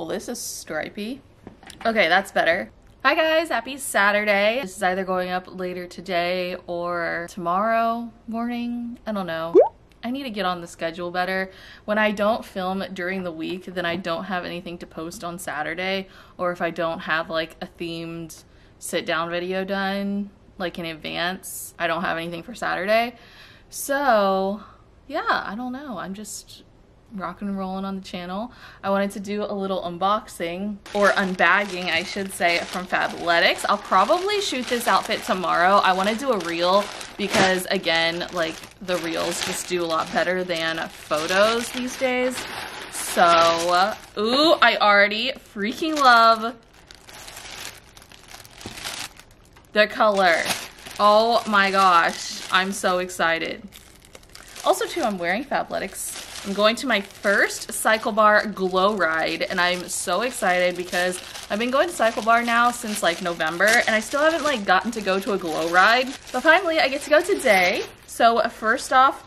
Well, this is stripy. Okay, that's better. Hi guys, happy Saturday. This is either going up later today or tomorrow morning. I don't know. I need to get on the schedule better. When I don't film during the week, then I don't have anything to post on Saturday, or if I don't have like a themed sit down video done like in advance, I don't have anything for Saturday. So yeah, I don't know. I'm just rocking and rolling on the channel. I wanted to do a little unboxing, or unbagging I should say, from Fabletics. I'll probably shoot this outfit tomorrow. I want to do a reel because again, like the reels just do a lot better than photos these days. So, ooh, I already freaking love the color. Oh my gosh, I'm so excited. Also too, I'm wearing Fabletics. I'm going to my first CycleBar glow ride, and I'm so excited because I've been going to CycleBar now since like November, and I still haven't like gotten to go to a glow ride, but finally I get to go today. So first off,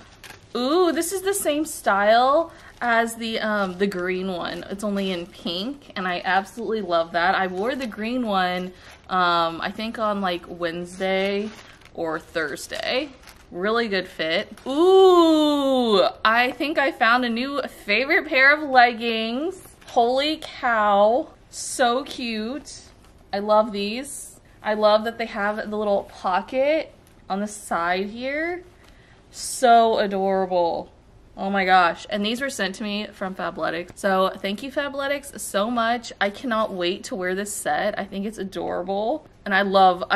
ooh, this is the same style as the green one. It's only in pink, and I absolutely love that. I wore the green one, I think on like Wednesday or Thursday. Really good fit. Ooh, I think I found a new favorite pair of leggings. Holy cow, so cute. I love these. I love that they have the little pocket on the side here. So adorable. Oh my gosh, and these were sent to me from Fabletics. So thank you Fabletics so much. I cannot wait to wear this set. I think it's adorable. And I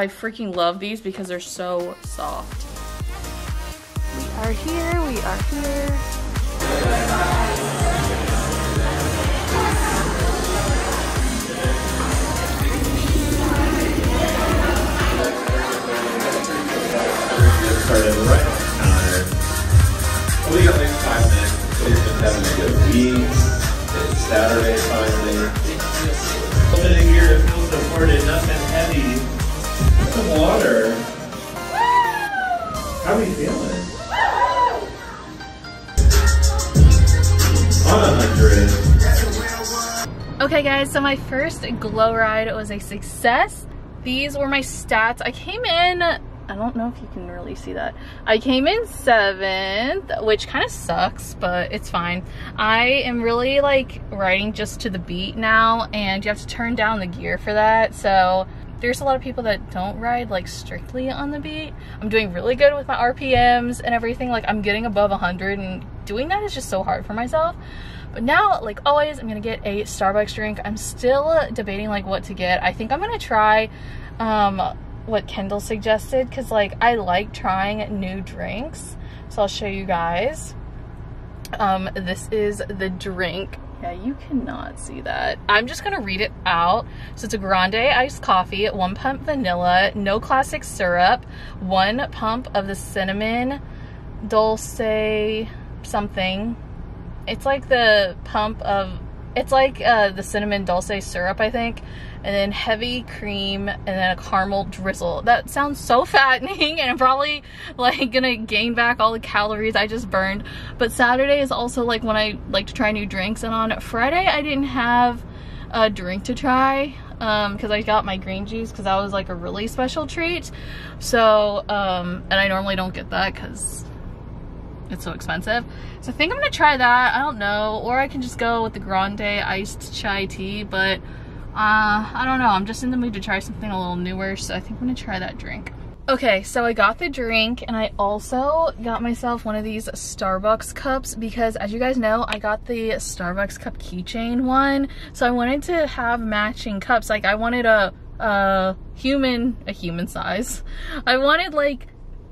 freaking love these because they're so soft. We are here, we are here. Started right on time. We got like 5 minutes. We've been having a good week. It's Saturday finally. Opening here feels supported, nothing heavy. Some water. How are you feeling? Okay guys, so my first glow ride was a success. These were my stats. I came in, I don't know if you can really see that. I came in 7th, which kind of sucks, but it's fine. I am really like riding just to the beat now, and you have to turn down the gear for that. So there's a lot of people that don't ride like strictly on the beat. I'm doing really good with my RPMs and everything. Like I'm getting above 100, and doing that is just so hard for myself. But now, like always, I'm gonna get a Starbucks drink. I'm still debating like what to get. I think I'm gonna try what Kendall suggested, because like I like trying new drinks. So I'll show you guys. This is the drink. Yeah, you cannot see that. I'm just gonna read it out. So it's a grande iced coffee, 1 pump vanilla, no classic syrup, 1 pump of the cinnamon dulce something. It's like the cinnamon dulce syrup, I think, and then heavy cream, and then a caramel drizzle. That sounds so fattening, and I'm probably like gonna gain back all the calories I just burned. But Saturday is also like when I like to try new drinks, and on Friday I didn't have a drink to try because I got my green juice, because that was like a really special treat. So and I normally don't get that because it's so expensive. So I think I'm gonna try that. I don't know, or I can just go with the grande iced chai tea, but I don't know. I'm just in the mood to try something a little newer, so I think I'm gonna try that drink. Okay, so I got the drink, and I also got myself one of these Starbucks cups because, as you guys know, I got the Starbucks cup keychain one, so I wanted to have matching cups. Like I wanted a human size. I wanted like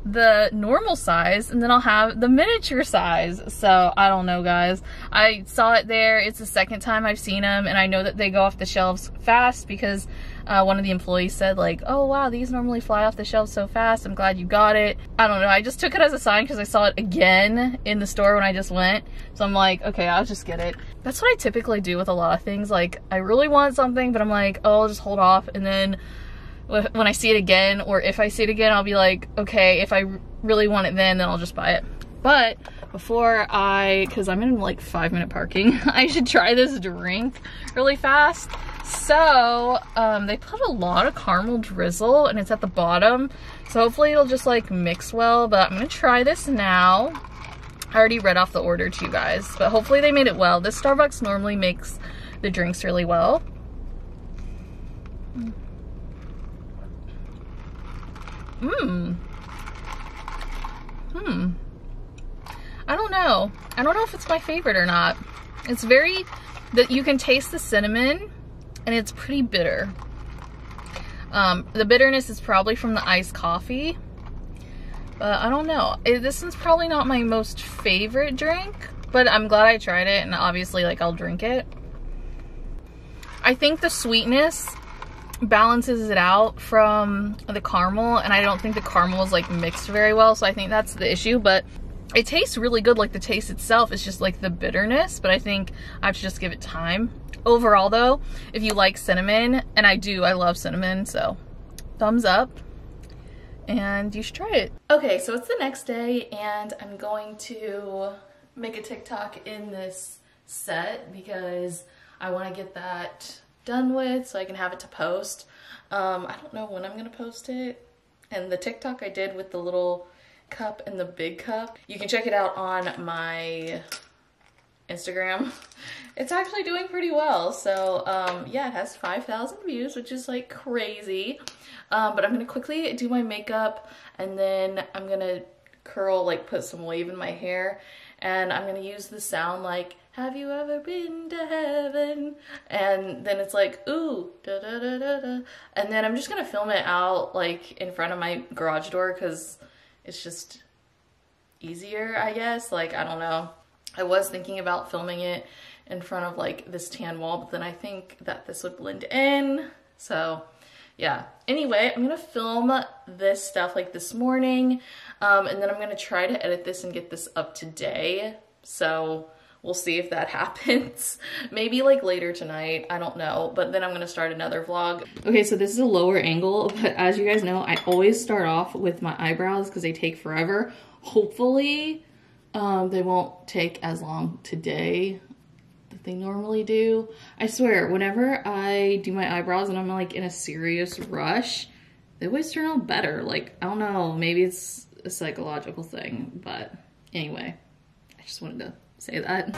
the normal size, and then I'll have the miniature size. So I don't know guys, I saw it there. It's the second time I've seen them, and I know that they go off the shelves fast because one of the employees said like, oh wow, these normally fly off the shelves so fast, I'm glad you got it. I don't know, I just took it as a sign because I saw it again in the store when I just went, so I'm like, okay, I'll just get it. That's what I typically do with a lot of things. Like I really want something, but I'm like, oh, I'll just hold off, and then when I see it again, or if I see it again, I'll be like, okay, if I really want it then I'll just buy it. But before because I'm in like 5-minute parking, I should try this drink really fast. So they put a lot of caramel drizzle and it's at the bottom. So hopefully it'll just like mix well, but I'm gonna try this now. I already read off the order to you guys, but hopefully they made it well. This Starbucks normally makes the drinks really well. I don't know. I don't know if it's my favorite or not. It's very, that you can taste the cinnamon and it's pretty bitter. The bitterness is probably from the iced coffee, but I don't know. This is probably not my most favorite drink, but I'm glad I tried it, and obviously like I'll drink it. I think the sweetness balances it out from the caramel, and I don't think the caramel is like mixed very well, so I think that's the issue. But it tastes really good, like the taste itself, it's just like the bitterness, but I think I have to just give it time. Overall though, if you like cinnamon, and I do, I love cinnamon, so thumbs up, and you should try it. Okay, so it's the next day and I'm going to make a TikTok in this set because I want to get that done with so I can have it to post. I don't know when I'm gonna post it, and the TikTok I did with the little cup and the big cup, you can check it out on my Instagram. It's actually doing pretty well, so yeah, it has 5,000 views, which is like crazy. But I'm gonna quickly do my makeup, and then I'm gonna curl, like put some wave in my hair, and I'm gonna use the sound like, "Have you ever been to heaven?" And then it's like, ooh, da da da da da. And then I'm just gonna film it out like in front of my garage door because it's just easier, I guess. Like, I don't know. I was thinking about filming it in front of like this tan wall, but then I think that this would blend in. So yeah. Anyway, I'm gonna film this stuff like this morning, and then I'm gonna try to edit this and get this up today. So we'll see if that happens. Maybe like later tonight, I don't know. But then I'm gonna start another vlog. Okay, so this is a lower angle, but as you guys know, I always start off with my eyebrows because they take forever. Hopefully, they won't take as long today that they normally do. I swear, whenever I do my eyebrows and I'm like in a serious rush, they always turn out better. Like, I don't know, maybe it's a psychological thing, but anyway, I just wanted to say that.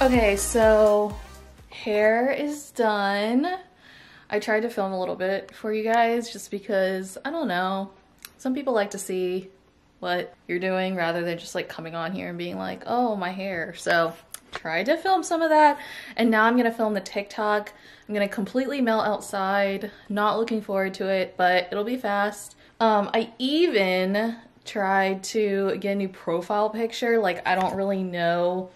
Okay, so hair is done. I tried to film a little bit for you guys just because, I don't know, some people like to see what you're doing rather than just like coming on here and being like, oh, my hair. So tried to film some of that, and now I'm gonna film the TikTok. I'm gonna completely melt outside, not looking forward to it, but it'll be fast. I even tried to get a new profile picture. Like, I don't really know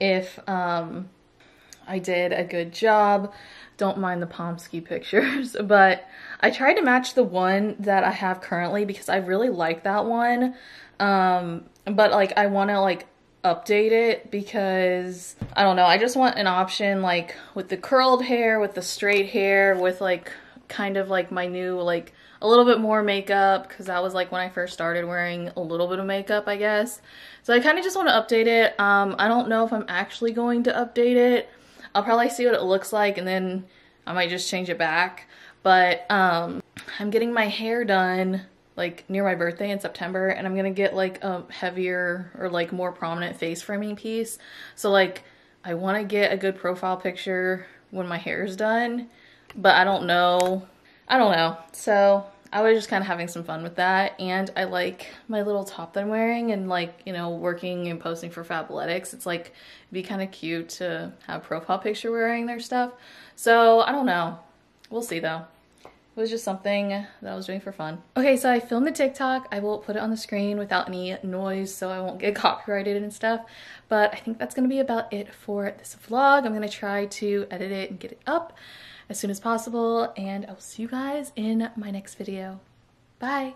if I did a good job. Don't mind the Pomsky pictures, but I tried to match the one that I have currently because I really like that one. But like, I want to like update it because I don't know, I just want an option like with the curled hair, with the straight hair, with like kind of like my new, like a little bit more makeup, because that was like when I first started wearing a little bit of makeup, I guess. So I kind of just want to update it. I don't know if I'm actually going to update it. I'll probably see what it looks like and then I might just change it back. But I'm getting my hair done like near my birthday in September, and I'm gonna get like a heavier or like more prominent face framing piece. So like, I want to get a good profile picture when my hair is done, but I don't know. So I was just kind of having some fun with that, and I like my little top that I'm wearing, and like, you know, working and posting for Fabletics, it's like, it'd be kind of cute to have a profile picture wearing their stuff. So I don't know. We'll see though. It was just something that I was doing for fun. Okay, so I filmed the TikTok. I will put it on the screen without any noise so I won't get copyrighted and stuff. But I think that's gonna be about it for this vlog. I'm gonna try to edit it and get it up as soon as possible. And I will see you guys in my next video. Bye.